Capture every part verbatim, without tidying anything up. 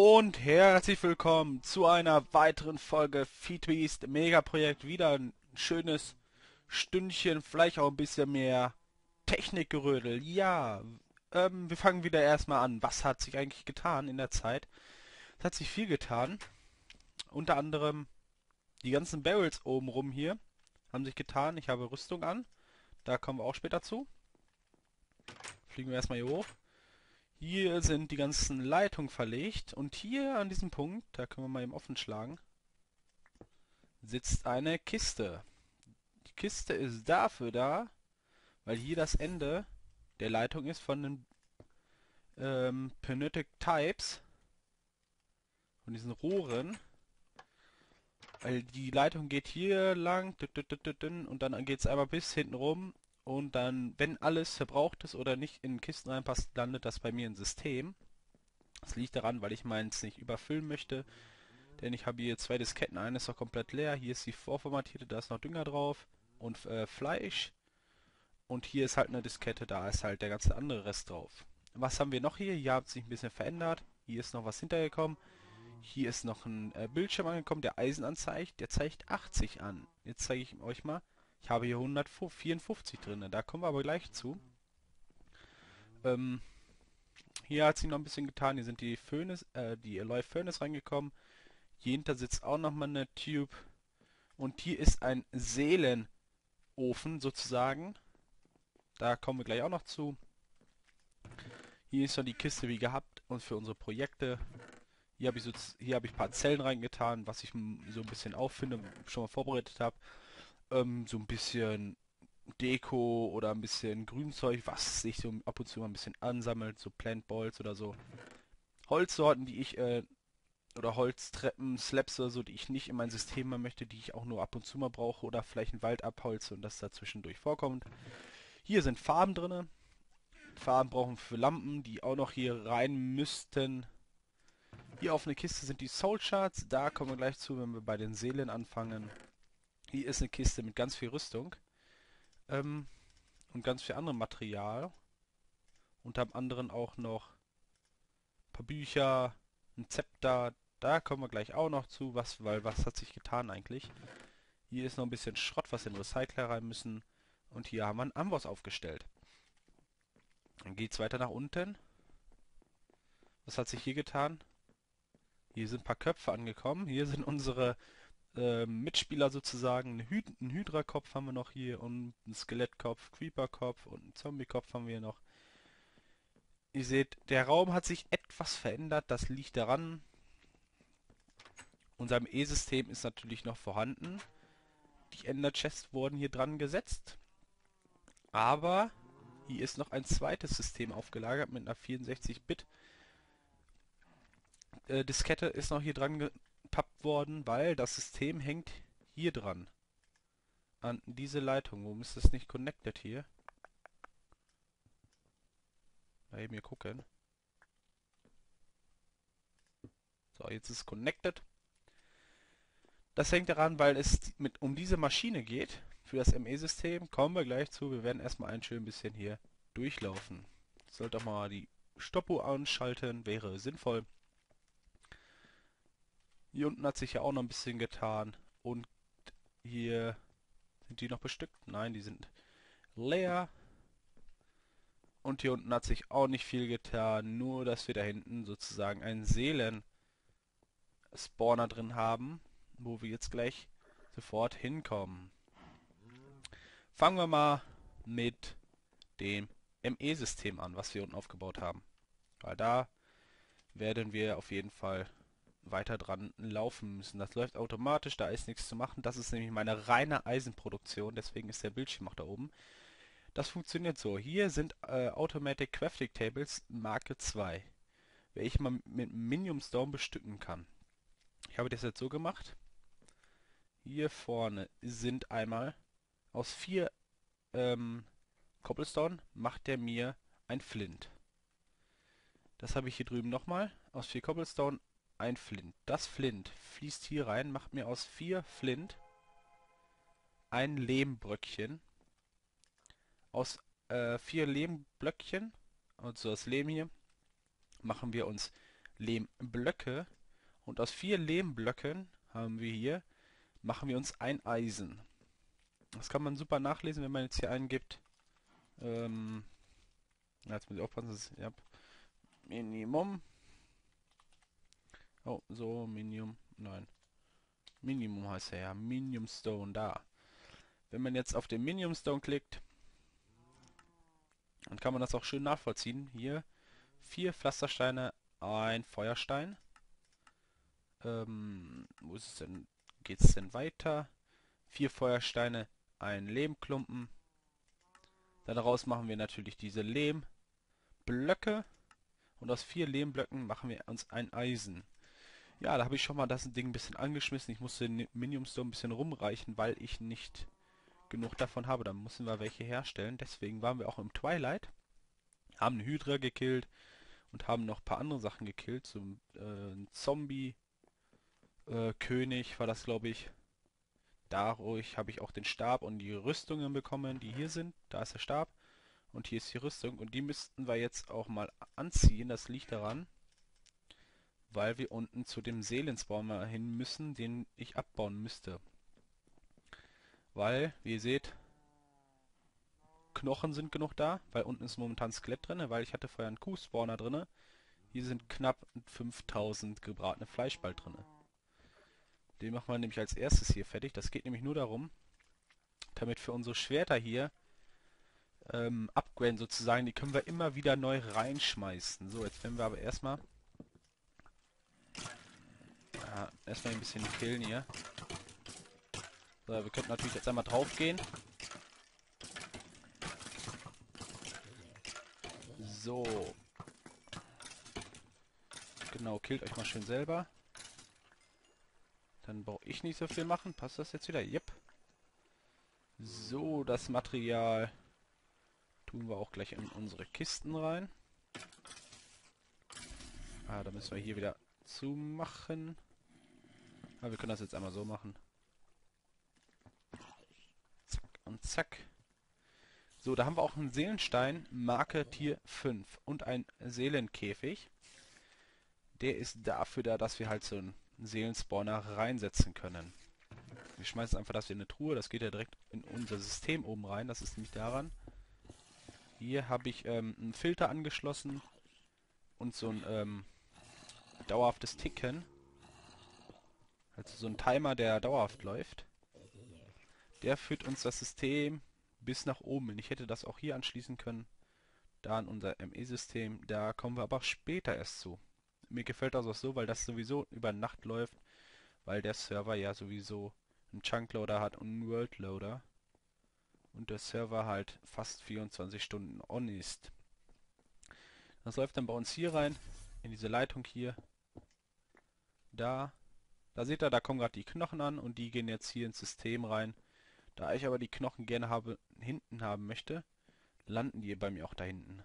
Und herzlich willkommen zu einer weiteren Folge Feed the Beast Megaprojekt. Wieder ein schönes Stündchen, vielleicht auch ein bisschen mehr Technikgerödel. Ja, ähm, wir fangen wieder erstmal an. Was hat sich eigentlich getan in der Zeit? Es hat sich viel getan. Unter anderem die ganzen Barrels oben rum hier haben sich getan. Ich habe Rüstung an. Da kommen wir auch später zu. Fliegen wir erstmal hier hoch. Hier sind die ganzen Leitungen verlegt. Und hier an diesem Punkt, da können wir mal eben offen schlagen, sitzt eine Kiste. Die Kiste ist dafür da, weil hier das Ende der Leitung ist von den ähm, Pneumatic Pipes. Von diesen Rohren. Weil die Leitung geht hier lang und dann geht es einmal bis hinten rum und dann, wenn alles verbraucht ist oder nicht in Kisten reinpasst, landet das bei mir im System. Das liegt daran, weil ich meins nicht überfüllen möchte, denn ich habe hier zwei Disketten, eine ist noch komplett leer, hier ist die vorformatierte, da ist noch Dünger drauf und äh, Fleisch und hier ist halt eine Diskette, da ist halt der ganze andere Rest drauf. Was haben wir noch hier? Hier hat sich ein bisschen verändert, hier ist noch was hintergekommen. Hier ist noch ein äh, Bildschirm angekommen, der Eisen anzeigt. Der zeigt achtzig an. Jetzt zeige ich euch mal. Ich habe hier hundertvierundfünfzig drin. Da kommen wir aber gleich zu. Ähm, hier hat sich noch ein bisschen getan. Hier sind die Föhnes, äh, die Alloy-Föhns reingekommen. Hier hinter sitzt auch nochmal eine Tube. Und hier ist ein Seelenofen sozusagen. Da kommen wir gleich auch noch zu. Hier ist noch die Kiste wie gehabt und für unsere Projekte. Hier habe ich, so, hab ich ein paar Zellen reingetan, was ich so ein bisschen auffinde, schon mal vorbereitet habe. Ähm, so ein bisschen Deko oder ein bisschen Grünzeug, was sich so ab und zu mal ein bisschen ansammelt, so Plant Balls oder so. Holzsorten, die ich, äh, oder Holztreppen, Slabs oder so, die ich nicht in mein System haben möchte, die ich auch nur ab und zu mal brauche oder vielleicht einen Wald abholze und das dazwischendurch vorkommt. Hier sind Farben drin. Farben brauchen wir für Lampen, die auch noch hier rein müssten. Hier auf eine Kiste sind die Soul Shards, da kommen wir gleich zu, wenn wir bei den Seelen anfangen. Hier ist eine Kiste mit ganz viel Rüstung ähm, und ganz viel anderem Material. Unter anderem auch noch ein paar Bücher, ein Zepter, da kommen wir gleich auch noch zu, was, weil was hat sich getan eigentlich. Hier ist noch ein bisschen Schrott, was in den Recycler rein müssen und hier haben wir einen Amboss aufgestellt. Dann geht es weiter nach unten. Was hat sich hier getan? Hier sind ein paar Köpfe angekommen. Hier sind unsere äh, Mitspieler sozusagen. Ein Hydra-Kopf haben wir noch hier und ein Skelettkopf, Creeper-Kopf und einen Zombie-Kopf haben wir hier noch. Ihr seht, der Raum hat sich etwas verändert. Das liegt daran, unser M E-System ist natürlich noch vorhanden. Die Ender-Chests wurden hier dran gesetzt. Aber hier ist noch ein zweites System aufgelagert mit einer vierundsechzig Bit. Diskette ist noch hier dran gepappt worden, weil das System hängt hier dran. An diese Leitung. Warum ist das nicht connected hier? Mal eben hier gucken. So, jetzt ist es connected. Das hängt daran, weil es mit um diese Maschine geht. Für das M E-System kommen wir gleich zu. Wir werden erstmal ein schön bisschen hier durchlaufen. Ich sollte auch mal die Stoppuhr anschalten, wäre sinnvoll. Hier unten hat sich ja auch noch ein bisschen getan. Und hier sind die noch bestückt. Nein, die sind leer. Und hier unten hat sich auch nicht viel getan. Nur, dass wir da hinten sozusagen einen Seelen-Spawner drin haben, wo wir jetzt gleich sofort hinkommen. Fangen wir mal mit dem M E-System an, was wir unten aufgebaut haben. Weil da werden wir auf jeden Fall weiter dran laufen müssen. Das läuft automatisch, da ist nichts zu machen. Das ist nämlich meine reine Eisenproduktion, deswegen ist der Bildschirm auch da oben. Das funktioniert so. Hier sind äh, Automatic Crafting Tables Marke zwei, welche man mit Minium Stone bestücken kann. Ich habe das jetzt so gemacht. Hier vorne sind einmal aus vier ähm, Cobblestone macht der mir ein Flint. Das habe ich hier drüben nochmal. Aus vier Cobblestone ein Flint. Das Flint fließt hier rein, macht mir aus vier Flint ein Lehmbröckchen. Aus äh, vier Lehmblöckchen, also das Lehm hier, machen wir uns Lehmblöcke. Und aus vier Lehmblöcken haben wir hier, machen wir uns ein Eisen. Das kann man super nachlesen, wenn man jetzt hier eingibt. Ähm, jetzt muss ich aufpassen, dass ich hab Minimum. Oh, so, Minium. Nein. Minimum heißt er ja. Minium Stone, da. Wenn man jetzt auf den Minium Stone klickt, dann kann man das auch schön nachvollziehen. Hier vier Pflastersteine, ein Feuerstein. Ähm, wo ist es denn? Geht es denn weiter? Vier Feuersteine, ein Lehmklumpen. Daraus machen wir natürlich diese Lehmblöcke. Und aus vier Lehmblöcken machen wir uns ein Eisen. Ja, da habe ich schon mal das Ding ein bisschen angeschmissen. Ich musste den Minium Stone ein bisschen rumreichen, weil ich nicht genug davon habe. Da müssen wir welche herstellen. Deswegen waren wir auch im Twilight. Haben eine Hydra gekillt. Und haben noch ein paar andere Sachen gekillt. So äh, ein Zombie-König äh, war das, glaube ich. Dadurch habe ich auch den Stab und die Rüstungen bekommen, die hier sind. Da ist der Stab. Und hier ist die Rüstung. Und die müssten wir jetzt auch mal anziehen. Das liegt daran, weil wir unten zu dem Seelensbaum hin müssen, den ich abbauen müsste. Weil, wie ihr seht, Knochen sind genug da, weil unten ist momentan Skelett drin, weil ich hatte vorher einen Kuhspawner drin. Hier sind knapp fünftausend gebratene Fleischball drin. Den machen wir nämlich als erstes hier fertig. Das geht nämlich nur darum, damit für unsere Schwerter hier ähm, upgraden sozusagen. Die können wir immer wieder neu reinschmeißen. So, jetzt werden wir aber erstmal ja, erstmal ein bisschen killen hier. So, wir könnten natürlich jetzt einmal drauf gehen. So. Genau, killt euch mal schön selber. Dann brauche ich nicht so viel machen. Passt das jetzt wieder? Yep. So, das Material tun wir auch gleich in unsere Kisten rein. Ah, da müssen wir hier wieder zumachen. Ah, wir können das jetzt einmal so machen. Zack und zack. So, da haben wir auch einen Seelenstein, Marke Tier fünf und ein Seelenkäfig. Der ist dafür da, dass wir halt so einen Seelenspawner reinsetzen können. Wir schmeißen einfach das hier in eine Truhe, das geht ja direkt in unser System oben rein, das ist nämlich daran. Hier habe ich ähm, einen Filter angeschlossen und so ein ähm, dauerhaftes Ticken. Also so ein Timer, der dauerhaft läuft. Der führt uns das System bis nach oben hin. Ich hätte das auch hier anschließen können. Da an unser M E-System. Da kommen wir aber später erst zu. Mir gefällt das auch so, weil das sowieso über Nacht läuft. Weil der Server ja sowieso einen Chunkloader hat und einen Worldloader. Und der Server halt fast vierundzwanzig Stunden on ist. Das läuft dann bei uns hier rein. In diese Leitung hier. Da. Da seht ihr, da kommen gerade die Knochen an und die gehen jetzt hier ins System rein. Da ich aber die Knochen gerne habe, hinten haben möchte, landen die bei mir auch da hinten.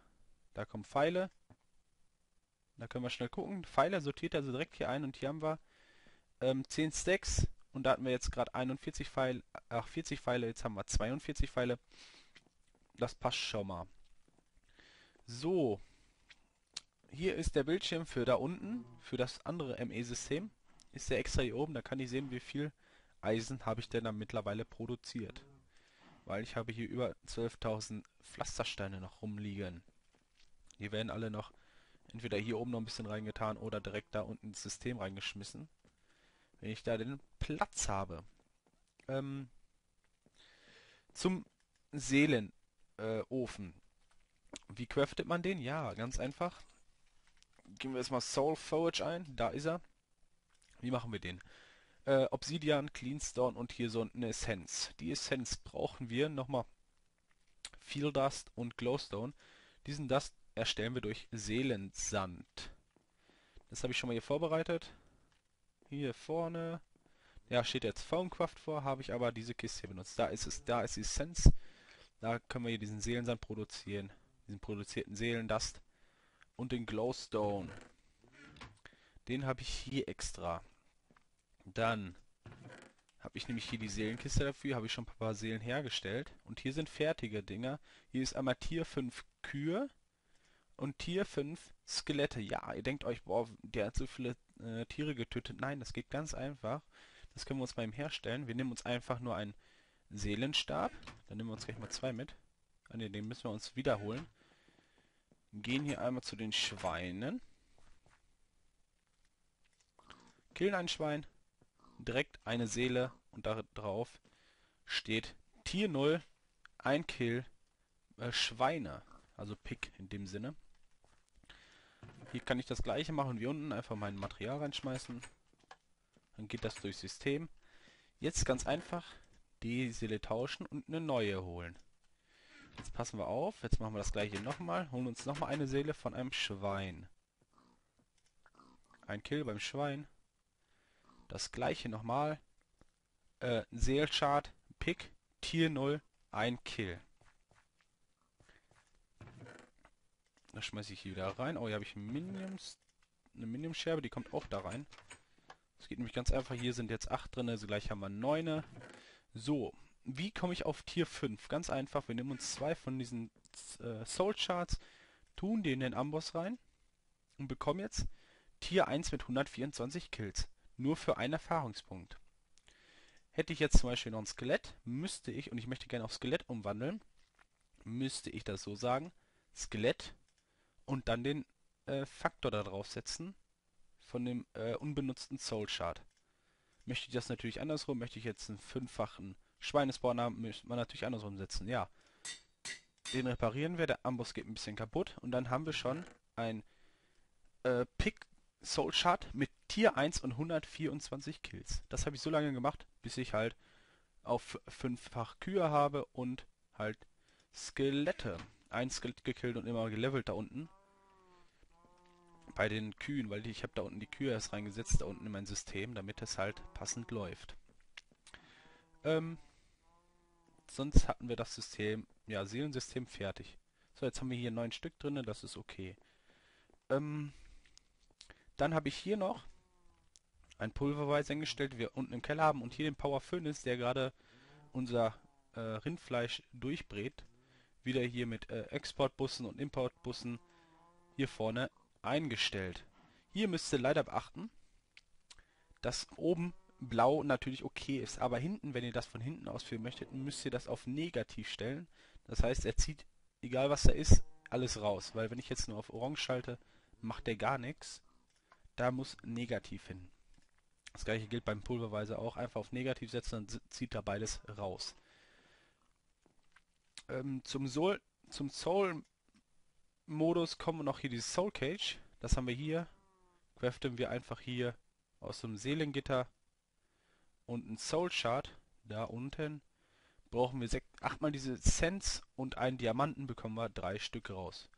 Da kommen Pfeile. Da können wir schnell gucken. Pfeile sortiert also direkt hier ein und hier haben wir ähm, zehn Stacks. Und da hatten wir jetzt gerade einundvierzig Pfeile, ach vierzig Pfeile, jetzt haben wir zweiundvierzig Pfeile. Das passt schon mal. So. Hier ist der Bildschirm für da unten, für das andere M E-System. Ist der extra hier oben, da kann ich sehen, wie viel Eisen habe ich denn dann mittlerweile produziert. Weil ich habe hier über zwölftausend Pflastersteine noch rumliegen. Die werden alle noch entweder hier oben noch ein bisschen reingetan oder direkt da unten ins System reingeschmissen. Wenn ich da den Platz habe. Ähm, zum Seelenofen. Wie craftet man den? Ja, ganz einfach. Geben wir jetzt mal Soul Forge ein. Da ist er. Wie machen wir den? Äh, Obsidian, Cleanstone und hier so eine Essenz. Die Essenz brauchen wir nochmal. Feel Dust und Glowstone. Diesen Dust erstellen wir durch Seelensand. Das habe ich schon mal hier vorbereitet. Hier vorne. Ja, steht jetzt Foamcraft vor, habe ich aber diese Kiste hier benutzt. Da ist es, da ist die Essenz. Da können wir hier diesen Seelensand produzieren. Diesen produzierten Seelendust. Und den Glowstone. Den habe ich hier extra. Dann habe ich nämlich hier die Seelenkiste dafür. Habe ich schon ein paar Seelen hergestellt. Und hier sind fertige Dinger. Hier ist einmal Tier fünf Kühe. und Tier fünf Skelette. Ja, ihr denkt euch, boah, der hat so viele äh, Tiere getötet. Nein, das geht ganz einfach. Das können wir uns mal eben herstellen. Wir nehmen uns einfach nur einen Seelenstab. Dann nehmen wir uns gleich mal zwei mit. Ah ne, den müssen wir uns wiederholen. Gehen hier einmal zu den Schweinen. Killen ein Schwein. Direkt eine Seele. Und da drauf steht Tier null. Ein Kill. Äh, Schweine. Also Pick in dem Sinne. Hier kann ich das gleiche machen wie unten. Einfach mein Material reinschmeißen. Dann geht das durchs System. Jetzt ganz einfach die Seele tauschen und eine neue holen. Jetzt passen wir auf. Jetzt machen wir das gleiche nochmal. Holen uns nochmal eine Seele von einem Schwein. Ein Kill beim Schwein. Das gleiche nochmal. Äh, Soul Shard, Pick, Tier null, ein Kill. Das schmeiße ich hier wieder rein. Oh, hier habe ich Minium, eine Minium-Scherbe, die kommt auch da rein. Es geht nämlich ganz einfach, hier sind jetzt acht drin, also gleich haben wir neun. So, wie komme ich auf Tier fünf? Ganz einfach, wir nehmen uns zwei von diesen äh, Soul Shards, tun die in den Amboss rein und bekommen jetzt Tier eins mit hundertvierundzwanzig Kills. Nur für einen Erfahrungspunkt. Hätte ich jetzt zum Beispiel noch ein Skelett, müsste ich, und ich möchte gerne auf Skelett umwandeln, müsste ich das so sagen, Skelett und dann den äh, Faktor da drauf setzen. Von dem äh, unbenutzten Soul Shard. Möchte ich das natürlich andersrum, möchte ich jetzt einen fünffachen Schweinespawn haben, müsste man natürlich andersrum setzen, ja. Den reparieren wir, der Amboss geht ein bisschen kaputt und dann haben wir schon ein äh, Pick Soul Shard mit Tier eins und hundertvierundzwanzig Kills. Das habe ich so lange gemacht, bis ich halt auf fünffach Kühe habe und halt Skelette. Ein Skelett gekillt und immer gelevelt da unten. Bei den Kühen, weil ich habe da unten die Kühe erst reingesetzt, da unten in mein System, damit es halt passend läuft. Ähm, sonst hatten wir das System, ja, Seelensystem fertig. So, jetzt haben wir hier neun Stück drin, das ist okay. Ähm, dann habe ich hier noch ein Pulverweiß eingestellt, wir unten im Keller haben und hier den Power Furnace, der gerade unser äh, Rindfleisch durchbrät. Wieder hier mit äh, Exportbussen und Importbussen hier vorne eingestellt. Hier müsst ihr leider beachten, dass oben blau natürlich okay ist, aber hinten, wenn ihr das von hinten ausführen möchtet, müsst ihr das auf negativ stellen. Das heißt, er zieht, egal was da ist, alles raus, weil wenn ich jetzt nur auf orange schalte, macht der gar nichts. Da muss negativ hin. Das gleiche gilt beim Pulverweiser auch, einfach auf negativ setzen, dann zieht da beides raus. Ähm, zum Soul, zum Soul Modus kommen wir noch hier dieses Soul Cage. Das haben wir hier. Craften wir einfach hier aus dem Seelengitter und ein Soul Shard. Da unten brauchen wir achtmal diese Cents und einen Diamanten, bekommen wir drei Stück raus.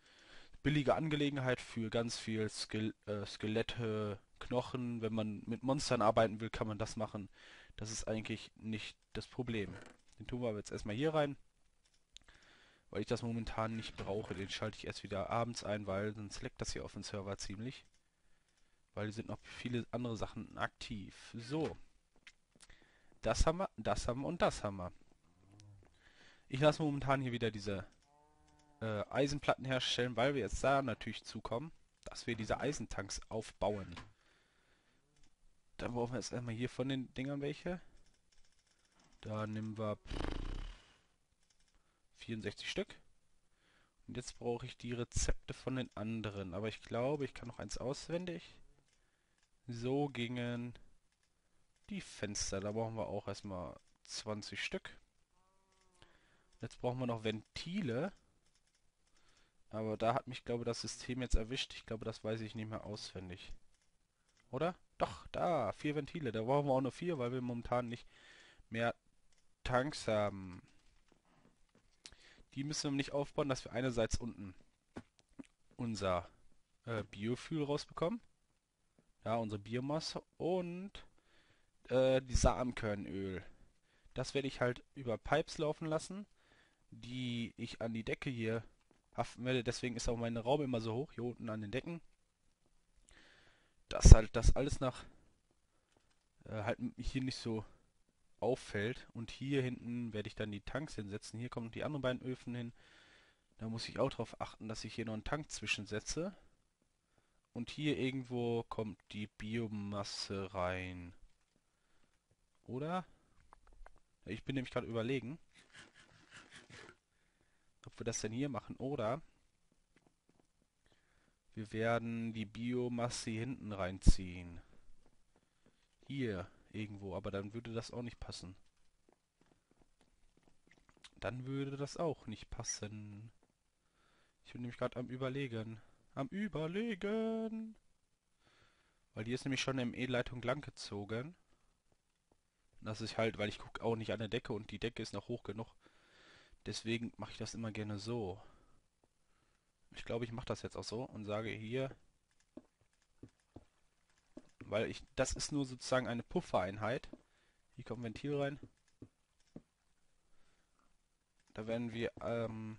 Billige Angelegenheit für ganz viel Ske äh, Skelette, Knochen. Wenn man mit Monstern arbeiten will, kann man das machen. Das ist eigentlich nicht das Problem. Den tun wir aber jetzt erstmal hier rein. Weil ich das momentan nicht brauche, den schalte ich erst wieder abends ein, weil sonst leckt das hier auf dem Server ziemlich. Weil hier sind noch viele andere Sachen aktiv. So. Das haben wir, das haben wir und das haben wir. Ich lasse momentan hier wieder diese äh, Eisenplatten herstellen, weil wir jetzt da natürlich zukommen, dass wir diese Eisentanks aufbauen. Dann brauchen wir jetzt erstmal hier von den Dingern welche. Da nehmen wir vierundsechzig Stück. Und jetzt brauche ich die Rezepte von den anderen. Aber ich glaube, ich kann noch eins auswendig. So gingen die Fenster. Da brauchen wir auch erstmal zwanzig Stück. Jetzt brauchen wir noch Ventile. Aber da hat mich, glaube ich, das System jetzt erwischt. Ich glaube, das weiß ich nicht mehr auswendig. Oder? Doch, da. Vier Ventile. Da brauchen wir auch nur vier, weil wir momentan nicht mehr Tanks haben. Die müssen wir nicht aufbauen, dass wir einerseits unten unser äh, Biofuel rausbekommen. Ja, unsere Biomasse und äh, die Samenkörnöl. Das werde ich halt über Pipes laufen lassen, die ich an die Decke hier haften werde. Deswegen ist auch mein Raum immer so hoch, hier unten an den Decken. Dass halt das alles nach äh, halt hier nicht so auffällt. Und hier hinten werde ich dann die Tanks hinsetzen. Hier kommen die anderen beiden Öfen hin. Da muss ich auch darauf achten, dass ich hier noch einen Tank zwischensetze. Und hier irgendwo kommt die Biomasse rein. Oder? Ich bin nämlich gerade überlegen, ob wir das denn hier machen. Oder wir werden die Biomasse hier hinten reinziehen. Hier irgendwo. Aber dann würde das auch nicht passen. Dann würde das auch nicht passen. Ich bin nämlich gerade am Überlegen. Am Überlegen! Weil die ist nämlich schon in M E-Leitung lang gezogen. Das ist halt, weil ich gucke auch nicht an der Decke und die Decke ist noch hoch genug. Deswegen mache ich das immer gerne so. Ich glaube, ich mache das jetzt auch so und sage hier... Weil ich... Das ist nur sozusagen eine Puffereinheit. Hier kommt ein Ventil rein. Da werden wir ähm,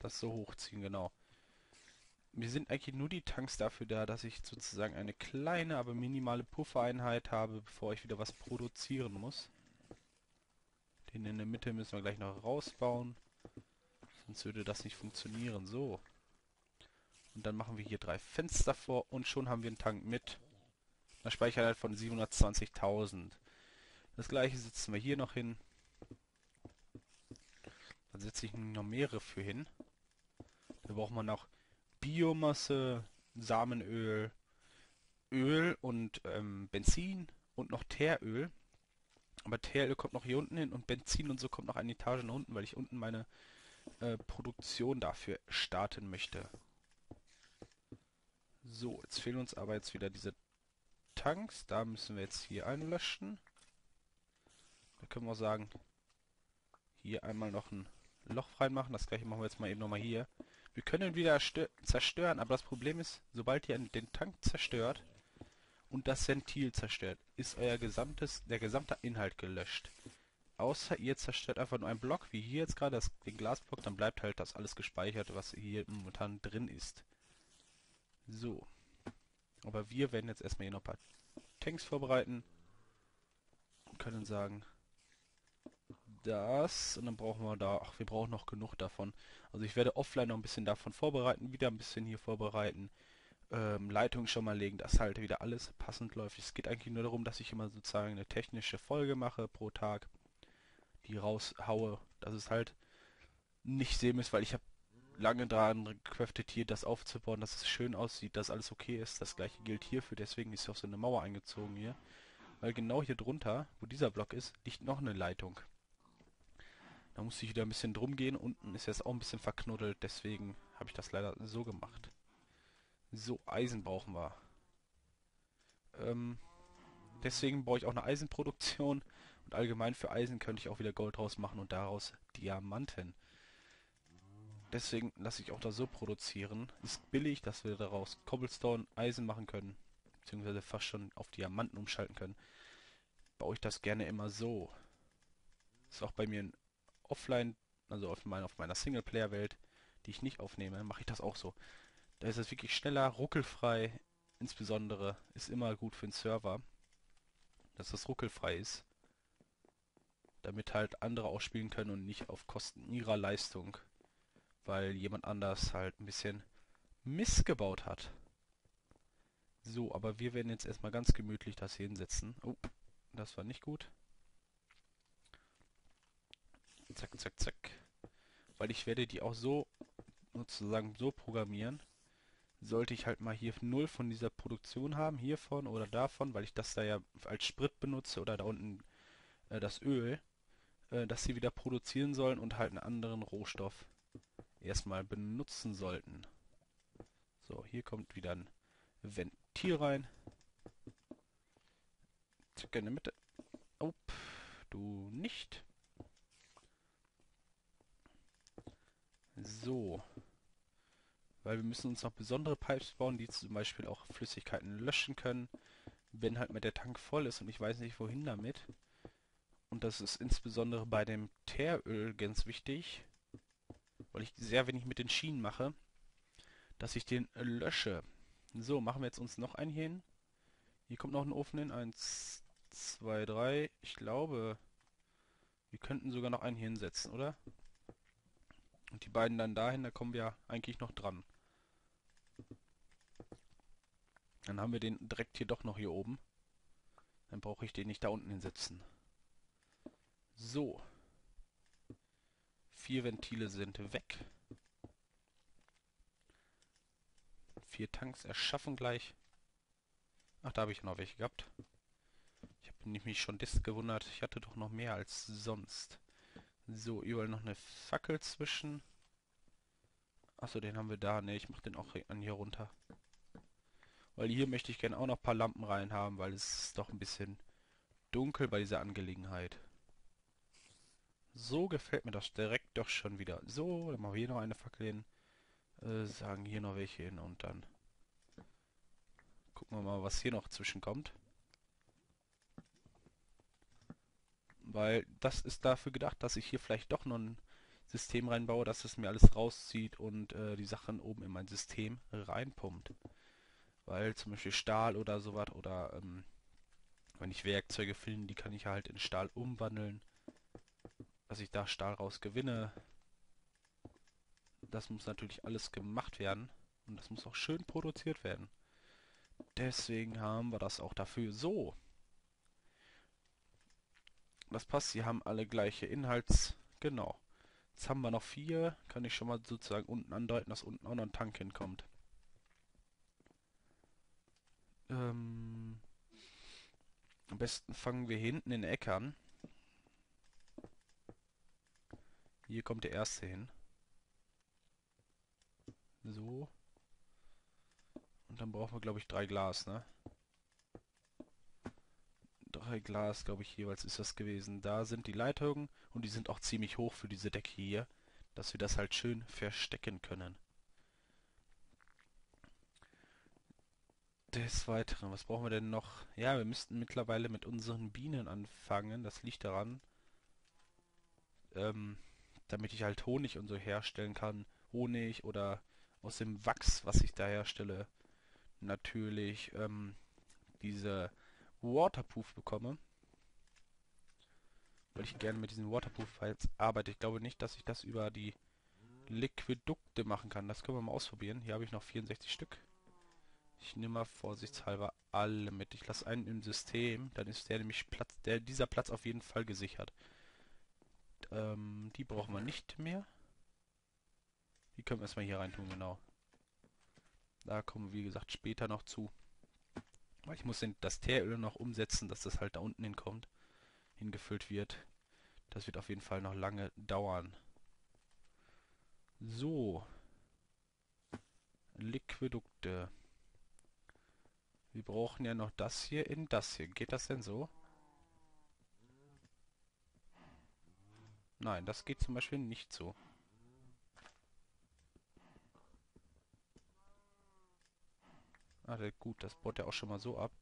das so hochziehen, genau. Mir sind eigentlich nur die Tanks dafür da, dass ich sozusagen eine kleine, aber minimale Puffereinheit habe, bevor ich wieder was produzieren muss. Den in der Mitte müssen wir gleich noch rausbauen. Sonst würde das nicht funktionieren. So. Und dann machen wir hier drei Fenster vor und schon haben wir einen Tank mit einer Speicherheit von siebenhundertzwanzigtausend. Das gleiche setzen wir hier noch hin. Dann setze ich noch mehrere für hin. Da braucht man noch Biomasse, Samenöl, Öl und ähm, Benzin und noch Teeröl. Aber Teeröl kommt noch hier unten hin und Benzin und so kommt noch eine Etage nach unten, weil ich unten meine äh, Produktion dafür starten möchte. So, jetzt fehlen uns aber jetzt wieder diese Tanks. Da müssen wir jetzt hier einlöschen. Da können wir sagen, hier einmal noch ein Loch reinmachen. Das gleiche machen wir jetzt mal eben nochmal hier. Wir können wieder zerstören, aber das Problem ist, sobald ihr den Tank zerstört und das Ventil zerstört, ist euer gesamtes, der gesamte Inhalt gelöscht. Außer ihr zerstört einfach nur einen Block, wie hier jetzt gerade, das, den Glasblock, dann bleibt halt das alles gespeichert, was hier momentan drin ist. So. Aber wir werden jetzt erstmal hier noch ein paar Tanks vorbereiten und können sagen... Das und dann brauchen wir da, ach, wir brauchen noch genug davon. Also ich werde offline noch ein bisschen davon vorbereiten, wieder ein bisschen hier vorbereiten, ähm, Leitung schon mal legen, dass halt wieder alles passend läuft. Es geht eigentlich nur darum, dass ich immer sozusagen eine technische Folge mache pro Tag, die raushaue, dass es halt nicht sehen ist, weil ich habe lange daran gecraftet, hier das aufzubauen, dass es schön aussieht, dass alles okay ist. Das gleiche gilt hierfür, deswegen ist auch so eine Mauer eingezogen hier, weil genau hier drunter, wo dieser Block ist, liegt noch eine Leitung. Da musste ich wieder ein bisschen drum gehen. Unten ist jetzt auch ein bisschen verknuddelt. Deswegen habe ich das leider so gemacht. So, Eisen brauchen wir. Ähm, deswegen brauche ich auch eine Eisenproduktion. Und allgemein für Eisen könnte ich auch wieder Gold draus machen und daraus Diamanten. Deswegen lasse ich auch das so produzieren. Ist billig, dass wir daraus Cobblestone, Eisen machen können. Beziehungsweise fast schon auf Diamanten umschalten können. Baue ich das gerne immer so. Ist auch bei mir ein offline, also auf, mein, auf meiner Singleplayer-Welt, die ich nicht aufnehme, mache ich das auch so. Da ist es wirklich schneller, ruckelfrei, insbesondere ist immer gut für den Server, dass das ruckelfrei ist, damit halt andere auch spielen können und nicht auf Kosten ihrer Leistung, weil jemand anders halt ein bisschen missgebaut hat. So, aber wir werden jetzt erstmal ganz gemütlich das hier hinsetzen. Oh, das war nicht gut. Zack, zack, zack. Weil ich werde die auch so, sozusagen so programmieren. Sollte ich halt mal hier null von dieser Produktion haben, hiervon oder davon, weil ich das da ja als Sprit benutze oder da unten äh, das Öl, äh, dass sie wieder produzieren sollen und halt einen anderen Rohstoff erstmal benutzen sollten. So, hier kommt wieder ein Ventil rein. Zack, in der Mitte. Oh, du nicht. So, weil wir müssen uns noch besondere Pipes bauen, die zum Beispiel auch Flüssigkeiten löschen können, wenn halt mal der Tank voll ist und ich weiß nicht wohin damit. Und das ist insbesondere bei dem Teeröl ganz wichtig, weil ich sehr wenig mit den Schienen mache, dass ich den lösche. So, machen wir jetzt uns noch einen hin. Hier kommt noch ein Ofen hin, eins, zwei, drei, ich glaube, wir könnten sogar noch einen hinsetzen, oder? Und die beiden dann dahin, da kommen wir eigentlich noch dran. Dann haben wir den direkt hier doch noch hier oben. Dann brauche ich den nicht da unten hinsetzen. So. Vier Ventile sind weg. Vier Tanks erschaffen gleich. Ach, da habe ich noch welche gehabt. Ich habe nämlich schon das gewundert. Ich hatte doch noch mehr als sonst. So, überall noch eine Fackel zwischen. Achso, den haben wir da. Ne, ich mache den auch an hier runter. Weil hier möchte ich gerne auch noch ein paar Lampen rein haben, weil es ist doch ein bisschen dunkel bei dieser Angelegenheit. So gefällt mir das direkt doch schon wieder. So, dann machen wir hier noch eine Fackel hin. Äh, sagen hier noch welche hin und dann gucken wir mal, was hier noch zwischenkommt. Weil das ist dafür gedacht, dass ich hier vielleicht doch noch ein System reinbaue, dass es mir alles rauszieht und äh, die Sachen oben in mein System reinpumpt. Weil zum Beispiel Stahl oder sowas oder ähm, wenn ich Werkzeuge finde, die kann ich halt in Stahl umwandeln. Dass ich da Stahl rausgewinne. Das muss natürlich alles gemacht werden. Und das muss auch schön produziert werden. Deswegen haben wir das auch dafür so. Das passt, sie haben alle gleiche Inhalts. Genau. Jetzt haben wir noch vier. Kann ich schon mal sozusagen unten andeuten, dass unten auch noch ein Tank hinkommt. Ähm, am besten fangen wir hinten in den Eck an. Hier kommt der erste hin. So. Und dann brauchen wir, glaube ich, drei Glas, ne? Drei Glas, glaube ich, jeweils ist das gewesen. Da sind die Leitungen und die sind auch ziemlich hoch für diese Decke hier, dass wir das halt schön verstecken können. Des Weiteren, was brauchen wir denn noch? Ja, wir müssten mittlerweile mit unseren Bienen anfangen. Das liegt daran, ähm, damit ich halt Honig und so herstellen kann. Honig oder aus dem Wachs, was ich da herstelle, natürlich ähm, diese Waterproof bekomme. Weil ich gerne mit diesen Waterproof Pipes arbeite. Ich glaube nicht, dass ich das über die Liquidukte machen kann. Das können wir mal ausprobieren. Hier habe ich noch vierundsechzig Stück. Ich nehme mal vorsichtshalber alle mit. Ich lasse einen im System, dann ist der nämlich Platz, der, dieser Platz auf jeden Fall gesichert. Ähm, die brauchen wir nicht mehr. Die können wir erstmal hier rein tun, genau. Da kommen wir, wie gesagt, später noch zu. Weil ich muss denn das Teeröl noch umsetzen, dass das halt da unten hinkommt, hingefüllt wird. Das wird auf jeden Fall noch lange dauern. So. Liquidukte. Wir brauchen ja noch das hier in das hier. Geht das denn so? Nein, das geht zum Beispiel nicht so. Ah, gut, das baut ja auch schon mal so ab.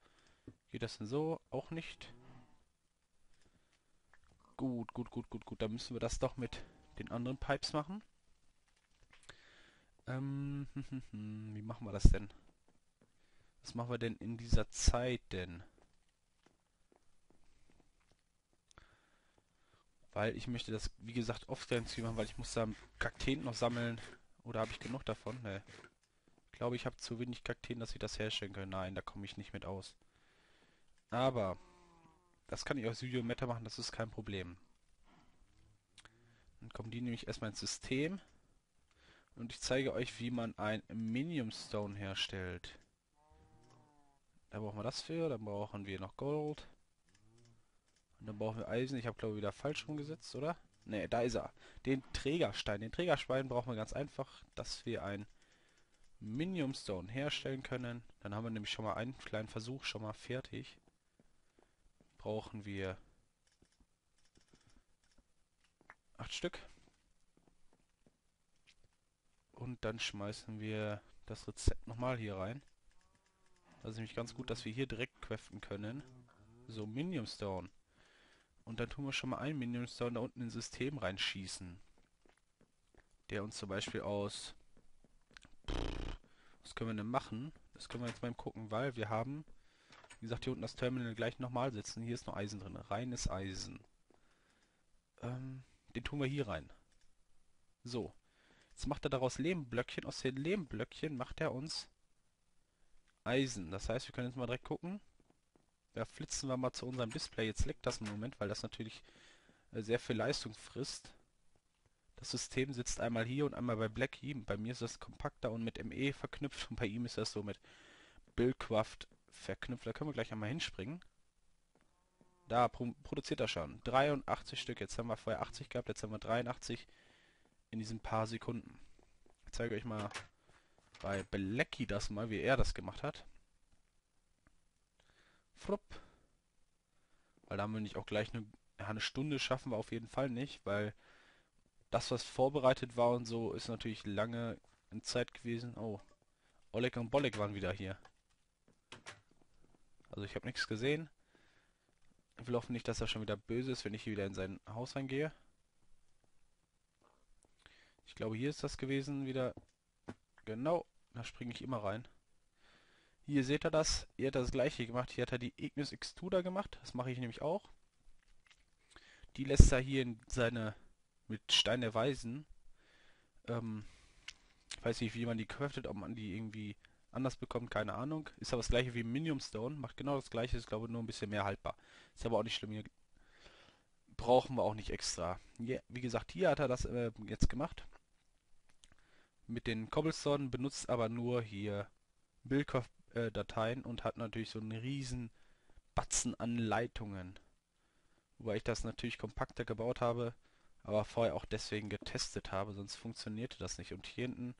Geht das denn so? Auch nicht. Gut, gut, gut, gut, gut. Dann müssen wir das doch mit den anderen Pipes machen. Ähm, wie machen wir das denn? Was machen wir denn in dieser Zeit denn? Weil ich möchte das, wie gesagt, off-screen machen, weil ich muss da Kakteen noch sammeln. Oder habe ich genug davon? Ne. Ich glaube, ich habe zu wenig Kakteen, dass ich das herstellen kann. Nein, da komme ich nicht mit aus. Aber das kann ich aus Videometa machen, das ist kein Problem. Dann kommen die nämlich erstmal ins System. Und ich zeige euch, wie man ein Minium Stone herstellt. Da brauchen wir das für, dann brauchen wir noch Gold. Und dann brauchen wir Eisen. Ich habe, glaube ich, wieder falsch rumgesetzt, oder? Ne, da ist er. Den Trägerstein. Den Trägerstein brauchen wir ganz einfach, dass wir ein Minium Stone herstellen können. Dann haben wir nämlich schon mal einen kleinen Versuch schon mal fertig. Brauchen wir acht Stück. Und dann schmeißen wir das Rezept nochmal hier rein. Das ist nämlich ganz gut, dass wir hier direkt craften können. So, Minium Stone. Und dann tun wir schon mal einen Minium Stone da unten ins System reinschießen. Der uns zum Beispiel aus... Was können wir denn machen? Das können wir jetzt mal gucken, weil wir haben... Wie gesagt, hier unten das Terminal gleich nochmal sitzen. Hier ist noch Eisen drin. Reines Eisen. Ähm, den tun wir hier rein. So. Jetzt macht er daraus Lehmblöckchen. Aus den Lehmblöckchen macht er uns Eisen. Das heißt, wir können jetzt mal direkt gucken. Da flitzen wir mal zu unserem Display. Jetzt leckt das einen Moment, weil das natürlich sehr viel Leistung frisst. Das System sitzt einmal hier und einmal bei Blacky. Bei mir ist das kompakter und mit M E verknüpft und bei ihm ist das so mit Buildcraft verknüpft. Da können wir gleich einmal hinspringen. Da pro produziert er schon. dreiundachtzig Stück. Jetzt haben wir vorher achtzig gehabt, jetzt haben wir dreiundachtzig in diesen paar Sekunden. Ich zeige euch mal bei Blacky das mal, wie er das gemacht hat. Frupp. Weil da haben wir nicht auch gleich eine, eine Stunde schaffen wir auf jeden Fall nicht, weil das, was vorbereitet war und so, ist natürlich lange in Zeit gewesen. Oh, Oleg und Bolleg waren wieder hier. Also ich habe nichts gesehen. Ich will hoffen nicht, dass er schon wieder böse ist, wenn ich hier wieder in sein Haus reingehe. Ich glaube, hier ist das gewesen wieder. Genau, da springe ich immer rein. Hier seht ihr das. Hier hat er das gleiche gemacht. Hier hat er die Ignis X zwei da gemacht. Das mache ich nämlich auch. Die lässt er hier in seine mit Stein der Weisen. Ähm, ich weiß nicht, wie man die craftet, ob man die irgendwie anders bekommt, keine Ahnung. Ist aber das gleiche wie Minium Stone. Macht genau das gleiche, ist glaube ich nur ein bisschen mehr haltbar. Ist aber auch nicht schlimm. Hier brauchen wir auch nicht extra. Yeah. Wie gesagt, hier hat er das äh, jetzt gemacht. Mit den Cobblestone, benutzt aber nur hier Buildcraft-Dateien und hat natürlich so einen riesen Batzen an Leitungen. Wobei ich das natürlich kompakter gebaut habe, aber vorher auch deswegen getestet habe, sonst funktionierte das nicht. Und hier hinten,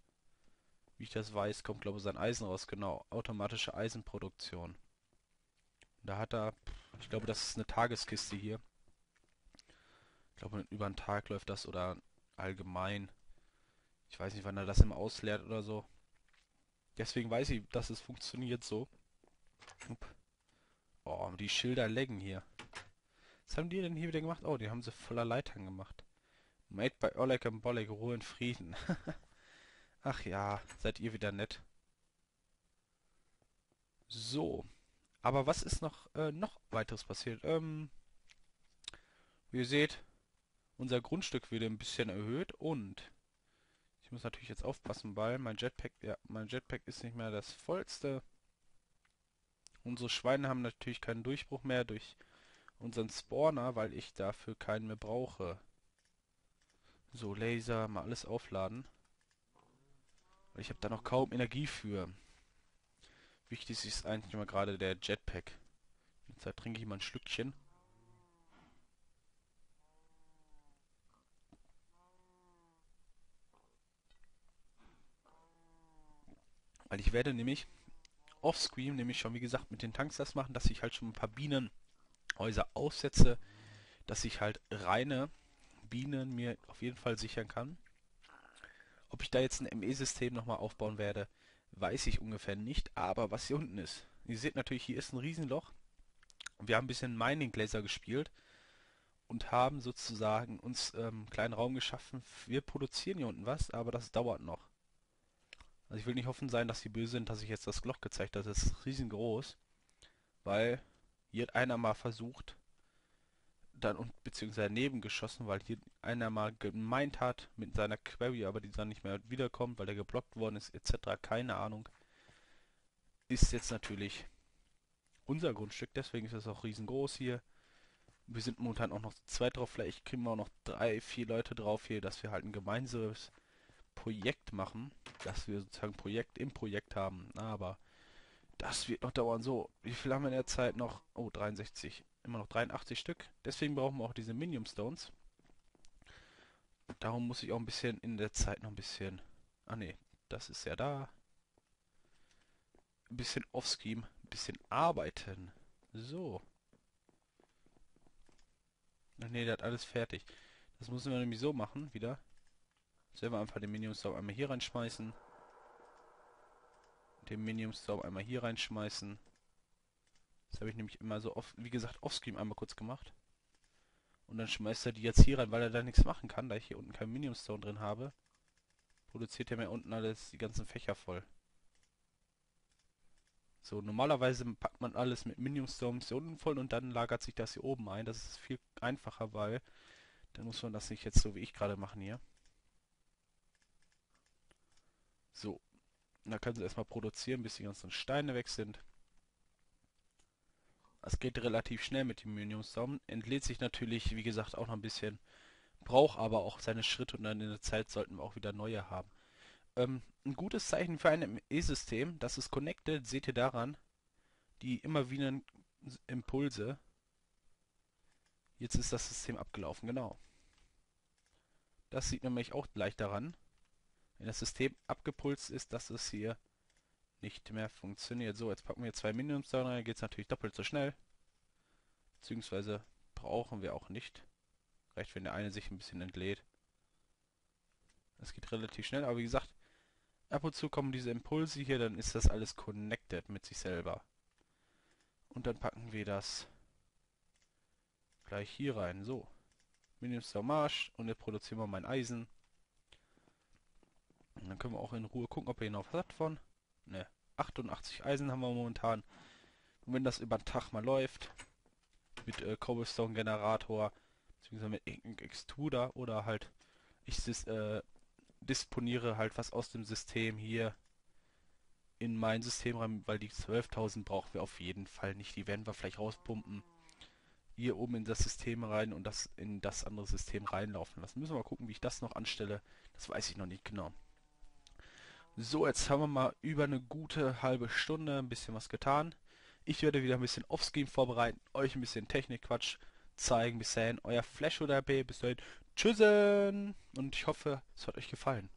wie ich das weiß, kommt glaube ich sein Eisen raus, genau, automatische Eisenproduktion. Da hat er, ich glaube das ist eine Tageskiste hier. Ich glaube über einen Tag läuft das oder allgemein. Ich weiß nicht, wann er das immer ausleert oder so. Deswegen weiß ich, dass es funktioniert so. Oh, die Schilder laggen hier. Was haben die denn hier wieder gemacht? Oh, die haben sie voller Leitern gemacht. Made by Oleg and Bolleg, Ruhe in Frieden. Ach ja, seid ihr wieder nett. So. Aber was ist noch, äh, noch weiteres passiert? Ähm, wie ihr seht, unser Grundstück wird ein bisschen erhöht und ich muss natürlich jetzt aufpassen, weil mein Jetpack, ja, mein Jetpack ist nicht mehr das vollste. Unsere Schweine haben natürlich keinen Durchbruch mehr durch unseren Spawner, weil ich dafür keinen mehr brauche. So, Laser, mal alles aufladen. Ich habe da noch kaum Energie für. Wichtig ist eigentlich immer gerade der Jetpack. Jetzt trinke ich mal ein Schlückchen. Weil ich werde nämlich offscreen, nämlich schon wie gesagt mit den Tanks das machen, dass ich halt schon ein paar Bienenhäuser aufsetze, dass ich halt reine Bienen mir auf jeden Fall sichern kann. Ob ich da jetzt ein M E-System nochmal aufbauen werde, weiß ich ungefähr nicht, aber was hier unten ist. Ihr seht natürlich, hier ist ein Riesenloch und wir haben ein bisschen Mining-Laser gespielt und haben sozusagen uns ähm, einen kleinen Raum geschaffen. Wir produzieren hier unten was, aber das dauert noch. Also ich will nicht hoffen sein, dass die böse sind, dass ich jetzt das Loch gezeigt habe. Das ist riesengroß, weil hier hat einer mal versucht, dann und beziehungsweise daneben geschossen, weil hier einer mal gemeint hat mit seiner Query, aber die dann nicht mehr wiederkommt, weil der geblockt worden ist et cetera. Keine Ahnung. Ist jetzt natürlich unser Grundstück, deswegen ist das auch riesengroß hier. Wir sind momentan auch noch zu zweit drauf, vielleicht kriegen wir auch noch drei, vier Leute drauf hier, dass wir halt ein gemeinsames Projekt machen, dass wir sozusagen Projekt im Projekt haben, aber das wird noch dauern. So, wie viel haben wir in der Zeit noch? Oh, dreiundsechzig. Immer noch dreiundachtzig Stück. Deswegen brauchen wir auch diese Minium Stones. Darum muss ich auch ein bisschen in der Zeit noch ein bisschen... Ah ne, das ist ja da. Ein bisschen offscreen, ein bisschen arbeiten. So. Ne, der hat alles fertig. Das müssen wir nämlich so machen, wieder. Sollen wir einfach den Minium Stone einmal hier reinschmeißen. Den Minium Stone einmal hier reinschmeißen. Das habe ich nämlich immer so oft, wie gesagt, offscreen einmal kurz gemacht. Und dann schmeißt er die jetzt hier rein, weil er da nichts machen kann, da ich hier unten keinen Minium Stone drin habe. Produziert er mir unten alles, die ganzen Fächer voll. So, normalerweise packt man alles mit Minium Stones hier unten voll und dann lagert sich das hier oben ein. Das ist viel einfacher, weil dann muss man das nicht jetzt so wie ich gerade machen hier. So, da kannst du erstmal produzieren, bis die ganzen Steine weg sind. Es geht relativ schnell mit dem Minium Stone. Entlädt sich natürlich, wie gesagt, auch noch ein bisschen. Braucht aber auch seine Schritte und dann in der Zeit sollten wir auch wieder neue haben. Ähm, ein gutes Zeichen für ein M E-System, das ist connected, seht ihr daran, die immer wieder Impulse. Jetzt ist das System abgelaufen, genau. Das sieht nämlich auch gleich daran, wenn das System abgepulst ist, dass es hier nicht mehr funktioniert. So, jetzt packen wir zwei Minium Stone rein, geht es natürlich doppelt so schnell. Beziehungsweise brauchen wir auch nicht. Reicht, wenn der eine sich ein bisschen entlädt. Es geht relativ schnell, aber wie gesagt, ab und zu kommen diese Impulse hier, dann ist das alles connected mit sich selber. Und dann packen wir das gleich hier rein. So, Minium Stone Marsch und jetzt produzieren wir mein Eisen. Und dann können wir auch in Ruhe gucken, ob wir hier noch was hat von. Ne, achtundachtzig Eisen haben wir momentan. Und wenn das über den Tag mal läuft, mit äh, Cobblestone Generator, beziehungsweise mit Extruder oder halt, ich äh, disponiere halt was aus dem System hier in mein System rein, weil die zwölftausend brauchen wir auf jeden Fall nicht. Die werden wir vielleicht rauspumpen. Hier oben in das System rein und das in das andere System reinlaufen lassen. Müssen wir mal gucken, wie ich das noch anstelle. Das weiß ich noch nicht genau. So, jetzt haben wir mal über eine gute halbe Stunde ein bisschen was getan. Ich werde wieder ein bisschen Offscreen vorbereiten, euch ein bisschen Technikquatsch zeigen. Bis dahin, euer Flash oder B. Bis dahin, tschüssen! Und ich hoffe, es hat euch gefallen.